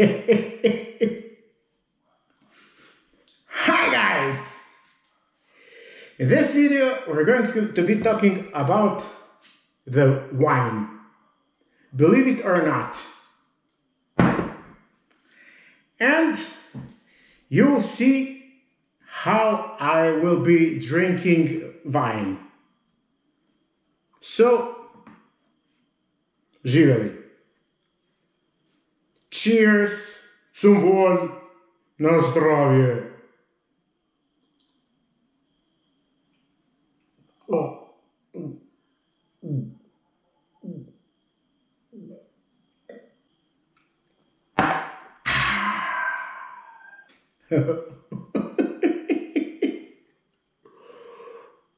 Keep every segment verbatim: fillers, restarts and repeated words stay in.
Hi guys! In this video we're going to be talking about the wine. Believe it or not. And you'll see how I will be drinking wine. So, živjeli. Cheers, zum Wohl, na zdravje. Oh.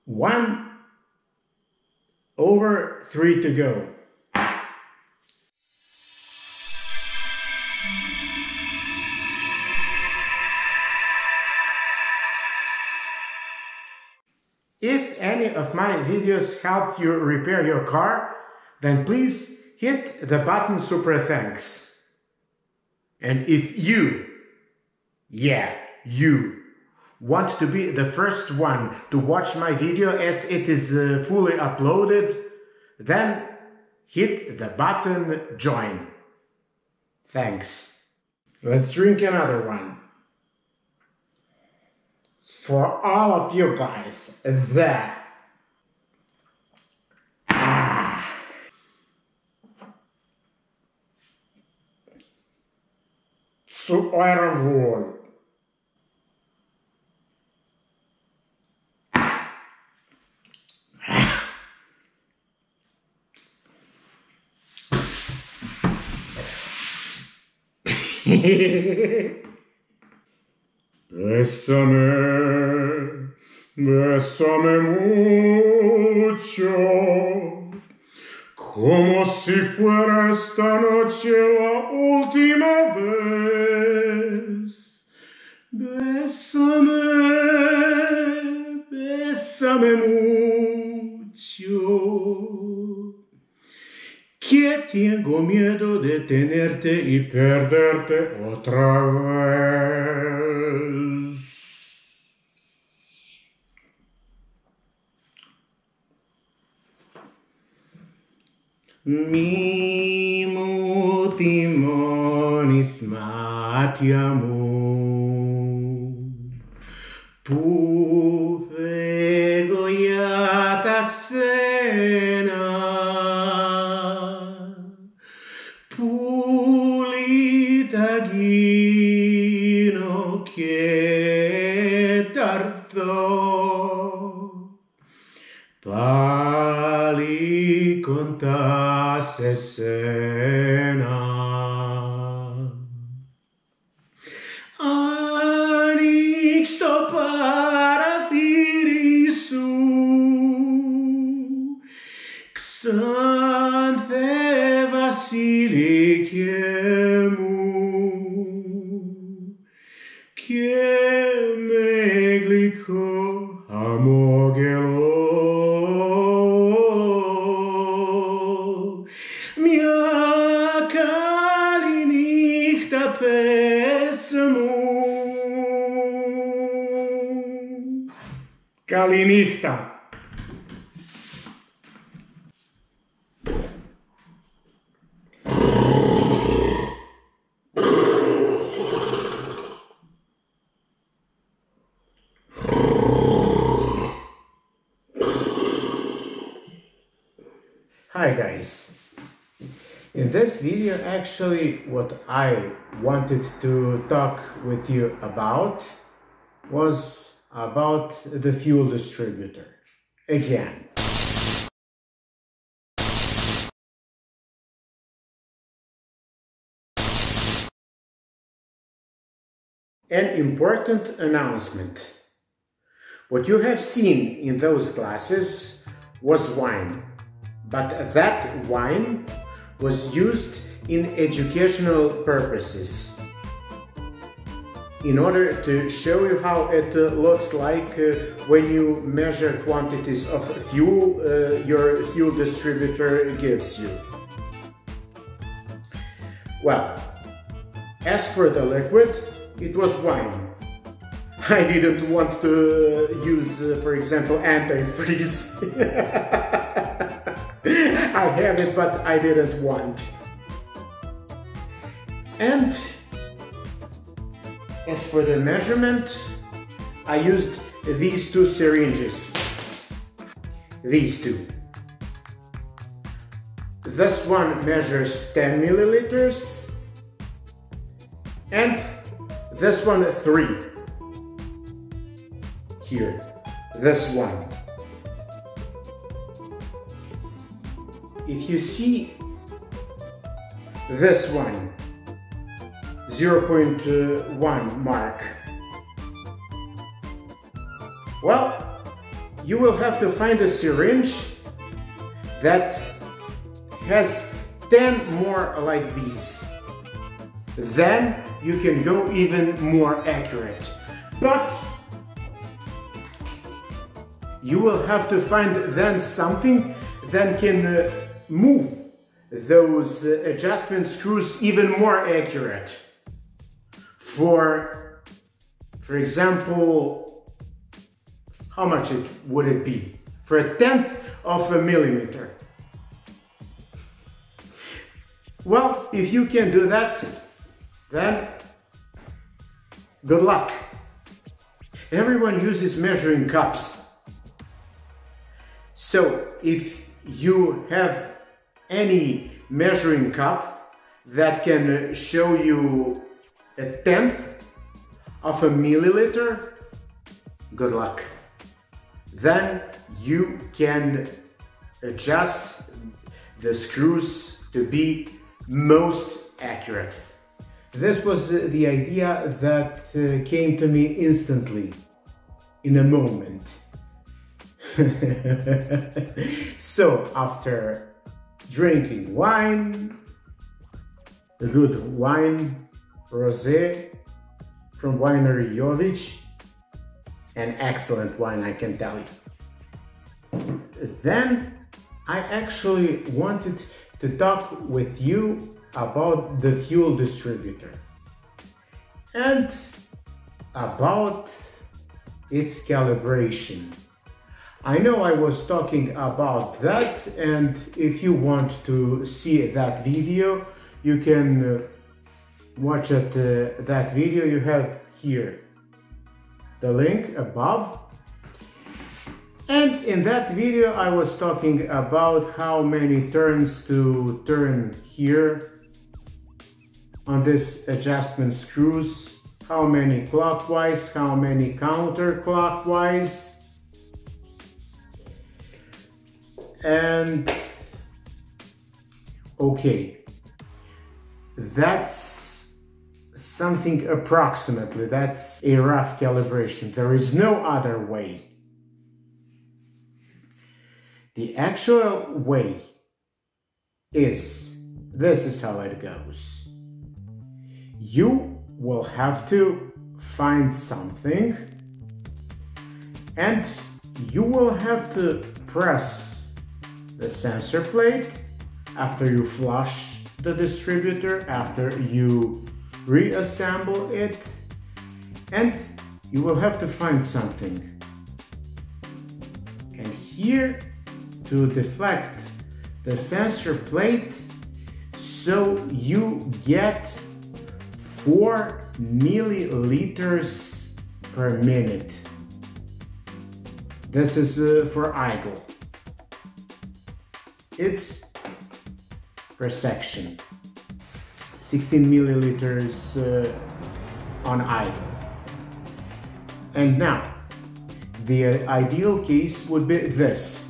One over three to go. If any of my videos helped you repair your car, then please hit the button super thanks. And if you Yeah, you want to be the first one to watch my video as it is uh, fully uploaded, then hit the button join. Thanks. Let's drink another one. For all of you guys that zu eurem Wohl. Bésame, bésame mucho, como si fuera esta noche la última vez. Bésame, bésame mucho, que tengo miedo de tenerte y perderte otra vez. Mimo timonis matiamo, pu fego ja tak sena, pu litagino che tardo, pali conta. Sesena Anixto para firisu Xanthe vasilikemu Che megliko amogelo Calinita. Hi guys. In this video, actually, what I wanted to talk with you about was about the fuel distributor again. An important announcement. What you have seen in those glasses was wine, but that wine was used in educational purposes, in order to show you how it uh, looks like uh, when you measure quantities of fuel uh, your fuel distributor gives you. Well, As for the liquid, it was wine. I didn't want to use, uh, for example, antifreeze. I have it, but I didn't want. And as for the measurement, I used these two syringes. These two. This one measures ten milliliters and this one three. Here, this one. If you see this one, zero point one mark. Well, you will have to find a syringe that has ten more like these. Then you can go even more accurate. But you will have to find then something that can uh, move those uh, adjustment screws even more accurate. For, for example, how much it would it be? For a tenth of a millimeter. Well, if you can do that, then good luck. Everyone uses measuring cups. So if you have any measuring cup that can show you a tenth of a milliliter, good luck. Then you can adjust the screws to be most accurate. This was the idea that came to me instantly, in a moment. So, after drinking wine, a good wine, rosé from winery Jovic, an excellent wine, I can tell you. Then I actually wanted to talk with you about the fuel distributor and about its calibration. I know I was talking about that, and if you want to see that video, you can watch it, uh, that video you have here. The link above. And in that video I was talking about how many turns to turn here on this adjustment screws, how many clockwise, how many counterclockwise, and okay, that's something approximately, that's a rough calibration. There is no other way. The actual way is, this is how it goes. You will have to find something and you will have to press the sensor plate after you flush the distributor, after you reassemble it, and you will have to find something. And here, to deflect the sensor plate, so you get four milliliters per minute. This is uh, for idle. It's per section. sixteen milliliters uh, on idle. And now, the ideal case would be this.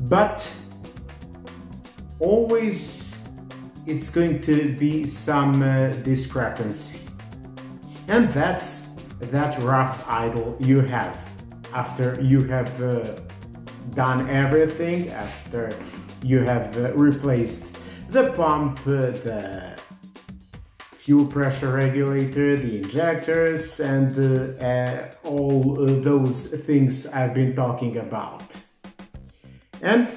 But always it's going to be some uh, discrepancy. And that's that rough idle you have after you have uh, done everything, after you have uh, replaced the pump, uh, the fuel pressure regulator, the injectors, and uh, uh, all uh, those things I've been talking about. And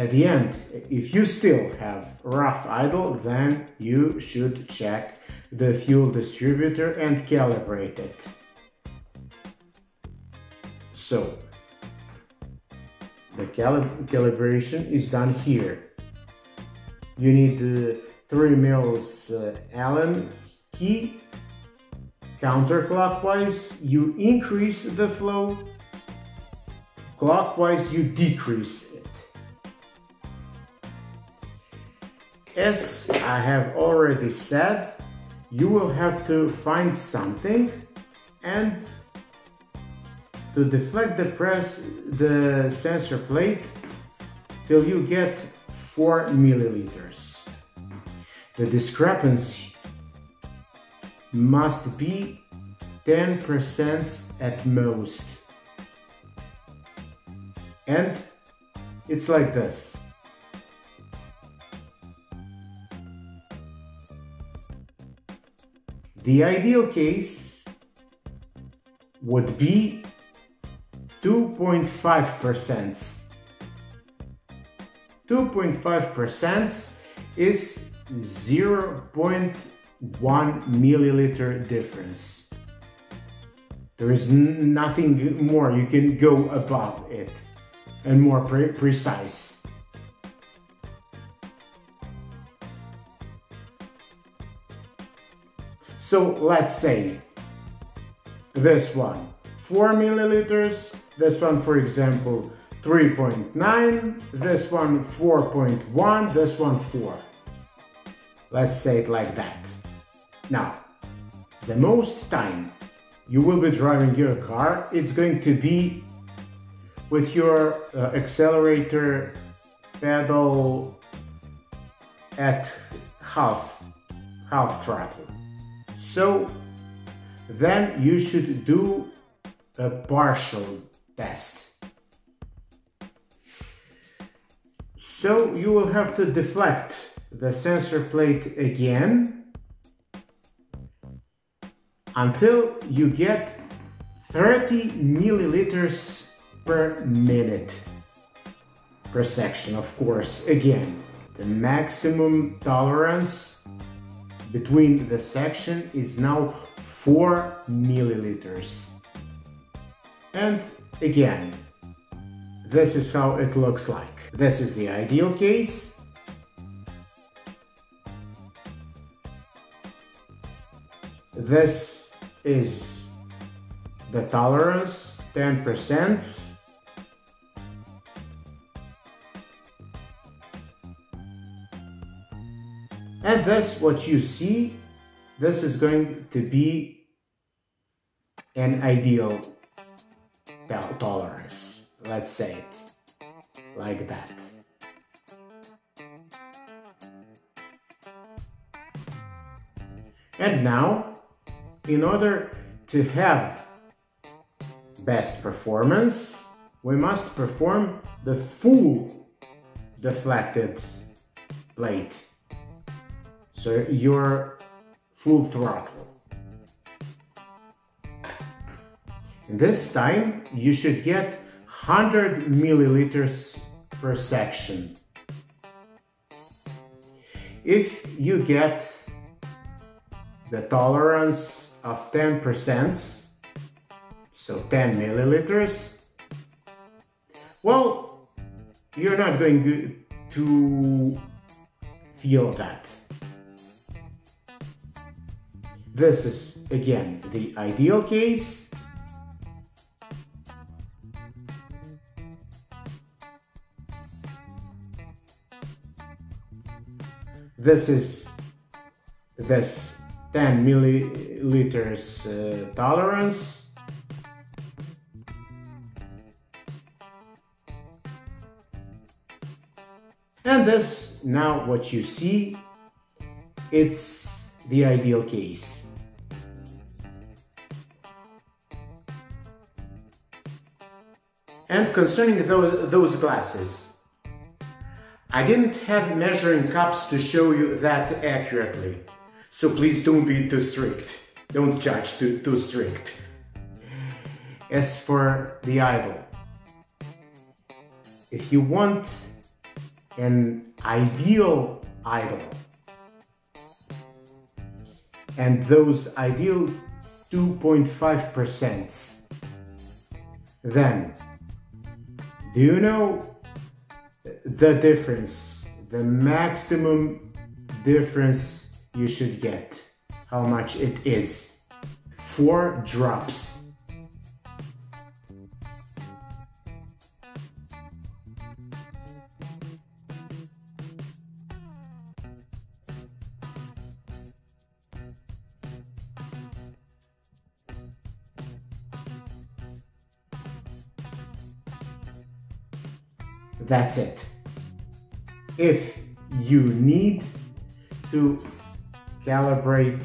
at the end, if you still have rough idle, then you should check the fuel distributor and calibrate it. So the cali calibration is done here. You need the three mils uh, Allen key. Counterclockwise, you increase the flow. Clockwise, you decrease it. As I have already said, you will have to find something, and to deflect the press the sensor plate till you get four milliliters. The discrepancy must be ten percent at most. And it's like this. The ideal case would be two point five percent. two point five percent is zero point one milliliter difference. There is nothing more you can go above it and more pre precise. So let's say this one four milliliters, this one for example three point nine, this one four point one, this one four. Let's say it like that. Now, the most time you will be driving your car, it's going to be with your uh, accelerator pedal at half, half throttle. So then you should do a partial test. So you will have to deflect the sensor plate again until you get thirty milliliters per minute, per section, of course. Again, the maximum tolerance between the section is now four milliliters. And again, this is how it looks like. This is the ideal case. This is the tolerance, ten percent. And that's what you see. This is going to be an ideal tolerance. Let's say it like that. And now, in order to have best performance, we must perform the full deflected plate. So your full throttle. And this time you should get one hundred milliliters per section. If you get the tolerance of ten percent, so ten milliliters, well, you're not going to feel that. This is again the ideal case. This is this ten milliliters uh, tolerance. And this, now what you see, it's the ideal case. And concerning those, those glasses, I didn't have measuring cups to show you that accurately. So please don't be too strict. Don't judge too, too strict. As for the idle, if you want an ideal idol. And those ideal two point five percent. Then, do you know the difference, the maximum difference you should get? How much it is? Four drops. That's it. If you need to calibrate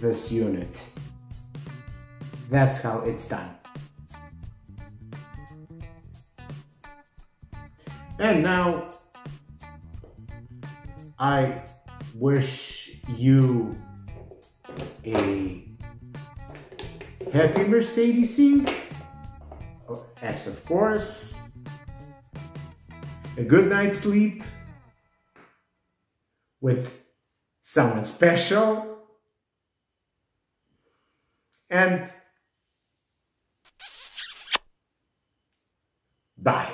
this unit, that's how it's done. And now I wish you a happy Mercedes-y, as of course, a good night's sleep with someone special, and bye.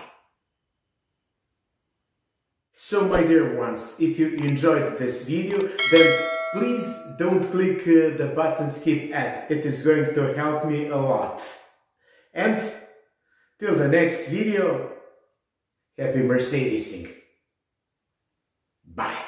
So my dear ones, if you enjoyed this video, then please don't click uh, the button skip ad. It is going to help me a lot. And till the next video, happy Mercedesing. Bye.